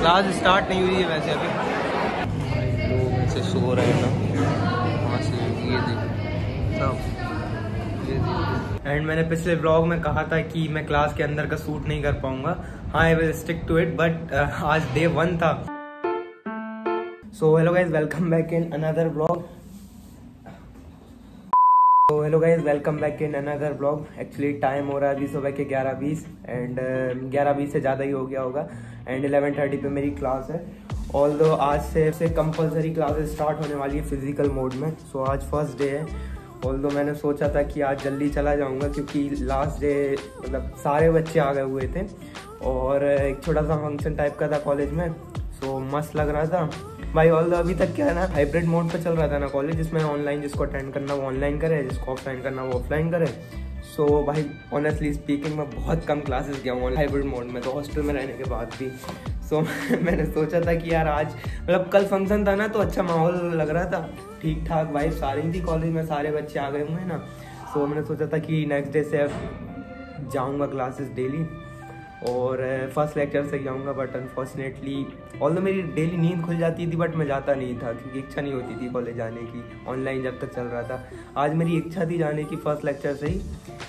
Class start नहीं हुई है वैसे अभी। लोग ऐसे सो रहे हैं ना वहाँ से, ये देखो सब ये देखो। एंड मैंने पिछले ब्लॉग में कहा था कि मैं क्लास के अंदर का सूट नहीं कर पाऊंगा। हाँ, I will stick to it, but आज डे 1 था। So hello guys, welcome back in another blog. तो hello guys, welcome back in another blog. Actually time हो रहा है अभी सुबह के 11:20 एंड 11:20 से ज़्यादा ही हो गया होगा। एंड 11:30 पे मेरी क्लास है। ऑल्दो आज से कंपलसरी क्लासेस स्टार्ट होने वाली है फिजिकल मोड में। सो आज फर्स्ट डे है। ऑल्दो मैंने सोचा था कि आज जल्दी चला जाऊंगा क्योंकि लास्ट डे मतलब सारे बच्चे आ गए हुए थे और एक छोटा सा फंक्शन टाइप का था कॉलेज में। सो मस्त लग रहा था भाई। ऑल अभी तक क्या है ना, हाइब्रिड मोड पर चल रहा था ना कॉलेज, जिसमें ऑनलाइन जिसको अटेंड करना वो ऑनलाइन करे, जिसको ऑफलाइन करना वो ऑफलाइन करे। सो भाई ऑनेस्टली स्पीकिंग मैं बहुत कम क्लासेस गया हूँ हाइब्रिड मोड में, तो हॉस्टल में रहने के बाद भी। सो मैंने सोचा था कि यार आज मतलब कल फंक्शन था ना, तो अच्छा माहौल लग रहा था, ठीक ठाक वाइब सारी थी कॉलेज में, सारे बच्चे आ गए हुए हैं ना। सो मैंने सोचा था कि नेक्स्ट डे से जाऊँगा क्लासेस डेली और फर्स्ट लेक्चर से जाऊँगा। बट अनफॉर्चुनेटली ऑल्दो मेरी डेली नींद खुल जाती थी बट मैं जाता नहीं था क्योंकि इच्छा नहीं होती थी कॉलेज जाने की। ऑनलाइन जब तक चल रहा था, आज मेरी इच्छा थी जाने की फर्स्ट लेक्चर से ही,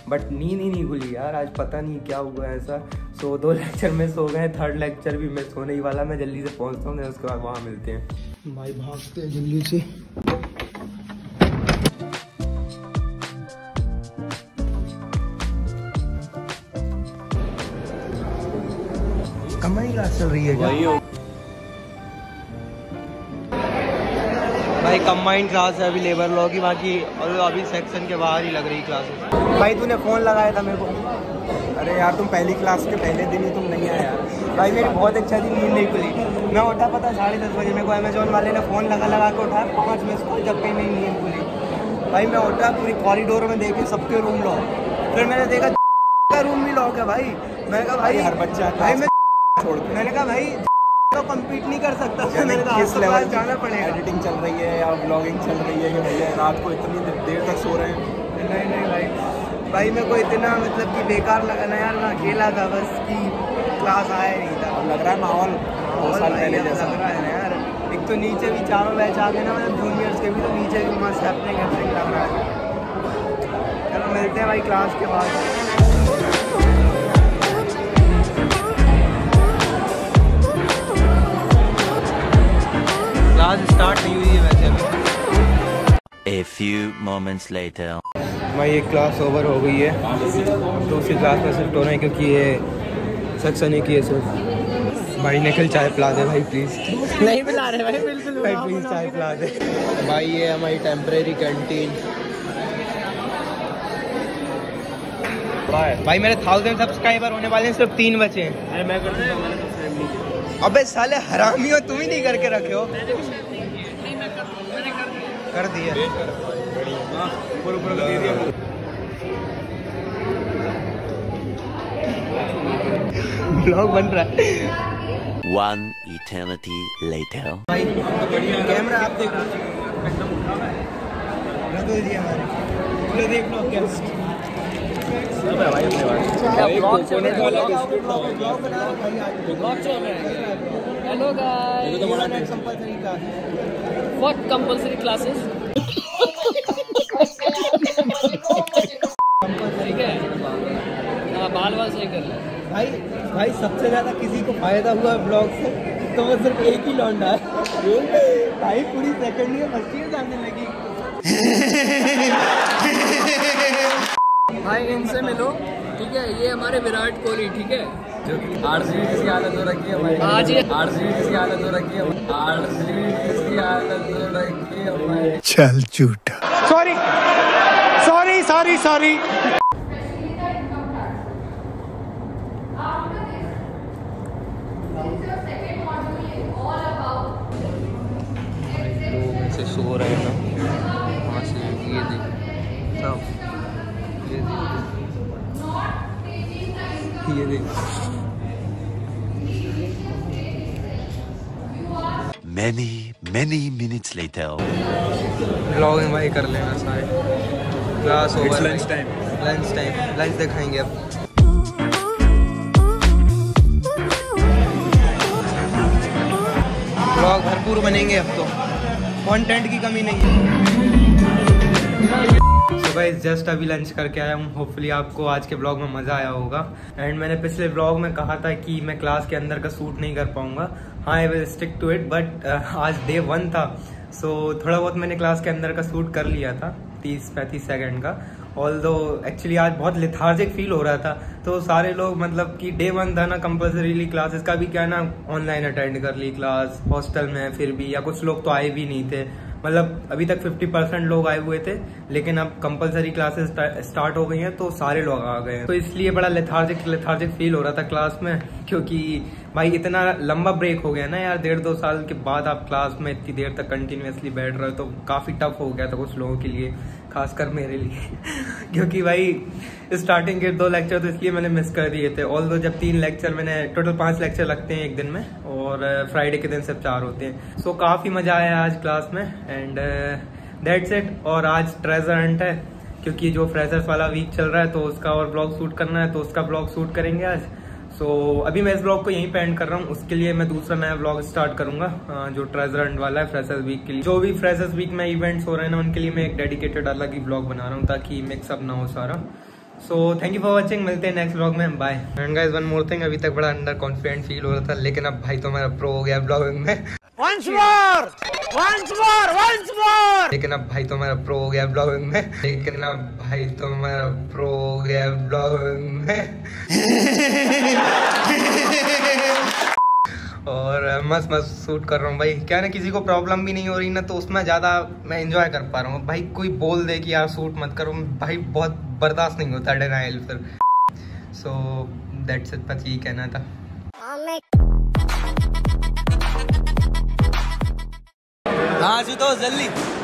बट नींद ही नहीं खुली यार। आज पता नहीं क्या हुआ ऐसा। सो 2 लेक्चर में सो गए, थर्ड लेक्चर भी मैं सोने ही वाला। मैं जल्दी से पहुँचता हूँ, उसके बाद वहाँ मिलते हैं। भाई भागते हैं जल्दी से। कमाई क्लास चल रही है भाई, कंबाइंड क्लास है अभी लेबर लॉ की, बाकी और अभी सेक्शन के बाहर ही लग रही क्लासेस। भाई तूने फ़ोन लगाया था मेरे को। अरे यार तुम पहली क्लास के पहले दिन ही तुम नहीं आया यार। भाई मेरी बहुत अच्छा थी, नींद नहीं खुली। मैं उठा पता 10:30 बजे, मेरे को अमेजोन वाले ने फ़ोन लगा के उठा 5 मिनट को, जब कहीं मेरी नींद खुली। भाई मैं उठा, पूरी कॉरिडोर में देखे सबके रूम लॉक, फिर मैंने देखा का रूम भी लॉक है भाई। मैंने कहा भाई हर बच्चा, भाई मैंने कहा भाई तो कंप्लीट नहीं कर सकता, मैंने कहा किस लेवल जाना पड़ेगा। एडिटिंग चल रही है या ब्लॉगिंग चल रही है कि भैया रात को इतनी देर तक सो रहे हैं। नहीं भाई मेरे को इतना मतलब कि बेकार लगा ना यार। मैं अकेला था बस, कि क्लास आया नहीं था। अब लग रहा है माहौल पहले जैसा लग रहा है ना यार। एक तो नीचे भी चारों बैच आ गए ना, मतलब जूनियर्स के भी, तो नीचे भी मस्त अपने कैसे लग रहा है। चलो मिलते हैं भाई क्लास के बाद। आज स्टार्ट नहीं हुई है वैसे अभी। A few moments later. भाई ये क्लास ओवर हो गई है, दूसरी क्लास में शिफ्ट हो रहे हैं क्योंकि ये सेक्शन एक ही है सिर्फ। भाई निकल चाय पिला दे भाई प्लीज़। नहीं पिला रहे भाई, बिल्कुल भाई प्लीज़ चाय पिला दे भाई। ये हमारी टेम्परेरी कैंटीन। भाई मेरे 1000 सब्सक्राइबर होने वाले हैं, सिर्फ 3 बचे हैं। अरे मैं कर दूँगा। अबे साले हरामी हो, तुम ही नहीं करके रखे हो। कर दिया ब्लॉग बन रहा है। One eternity later. भाई कैमरा आप देखो, हमारे देख लो क्या। Hello guys, what compulsory classes ठीक है। बाल सही कर ले भाई। भाई सबसे ज़्यादा किसी को फायदा हुआ ब्लॉग से तो वो सिर्फ एक ही लौंडा है भाई। पूरी सेकंड ईयर फर्स्ट ईयर जाने लगी भाई। इनसे मिलो ठीक है, ये हमारे विराट कोहली ठीक है, जो कि आरसीबी की हालत हो रखी है भाई। आज ये आरसीबी की हालत हो रखी है, आरसीबी की हालत हो रखी है भाई। चल झूठा, सॉरी सॉरी सॉरी सॉरी। लोग ऐसे सो रहे हैं ना वहाँ से, ये देखो सब ये देखो। Many minutes later. Vlogging भाई कर लेना सारे। Class over. It's lunch time. Lunch time. Lunch दिखाएंगे अब। भरपूर बनेंगे अब तो, कंटेंट की कमी नहीं है। So guys, जस्ट अभी लंच करके आया हूँ। होपफुली आपको आज के ब्लॉग में मज़ा आया होगा। एंड मैंने पिछले ब्लॉग में कहा था कि मैं क्लास के अंदर का शूट नहीं कर पाऊँगा। हाँ, I will stick to it, but आज डे वन था, सो थोड़ा बहुत मैंने क्लास के अंदर का शूट कर लिया था 30-35 सेकेंड का। ऑल्दो एक्चुअली आज बहुत लेथार्जिक फील हो रहा था, तो सारे लोग मतलब कि डे वन था ना, कंपल्सरीली क्लासेस का भी क्या ना ऑनलाइन अटेंड कर ली क्लास हॉस्टल में, फिर भी या कुछ लोग तो आए भी नहीं थे। मतलब अभी तक 50% लोग आए हुए थे, लेकिन अब कंपलसरी क्लासेस स्टार्ट हो गई हैं तो सारे लोग आ गए हैं, तो इसलिए बड़ा लेथार्जिक फील हो रहा था क्लास में। क्योंकि भाई इतना लंबा ब्रेक हो गया ना यार, 1.5-2 साल के बाद आप क्लास में इतनी देर तक कंटिन्यूसली बैठ रहे हो, तो काफ़ी टफ हो गया था कुछ लोगों के लिए, खासकर मेरे लिए। क्योंकि भाई स्टार्टिंग के 2 लेक्चर तो इसलिए मैंने मिस कर दिए थे। ऑल्दो जब 3 लेक्चर मैंने टोटल 5 लेक्चर लगते हैं एक दिन में, और फ्राइडे के दिन सब 4 होते हैं। सो काफ़ी मज़ा आया आज क्लास में, एंड दैट्स इट। और आज ट्रेजर हंट है, क्योंकि जो फ्रेशर्स वाला वीक चल रहा है तो उसका और ब्लॉग शूट करना है, तो उसका ब्लॉग शूट करेंगे आज। सो अभी मैं इस ब्लॉग को यहीं पे एंड कर रहा हूँ। उसके लिए मैं दूसरा नया ब्लॉग स्टार्ट करूँगा जो ट्रेजर हंट वाला है, फ्रेशर्स वीक के लिए। जो भी फ्रेशर्स वीक में इवेंट्स हो रहे हैं ना, उनके लिए मैं एक डेडिकेटेड अलग ही ब्लॉग बना रहा हूँ ताकि मिक्सअप ना हो सारा। So thank you for watching, मिलते हैं नेक्स्ट ब्लॉग में, bye. And guys, one more thing, अभी तक बड़ा अंडर कॉन्फिडेंट फील हो रहा था, लेकिन अब भाई तो मेरा प्रो हो गया ब्लॉगिंग में। और मस्त शूट कर रहा हूँ भाई, क्या ना किसी को प्रॉब्लम भी नहीं हो रही ना, तो उसमें ज़्यादा मैं एंजॉय कर पा रहा हूँ। भाई कोई बोल दे कि यार शूट मत करो, भाई बहुत बर्दाश्त नहीं होता डिनाइल फिर। सो दैट्स इट, बस यही कहना था। हाँ जी, तो जल्दी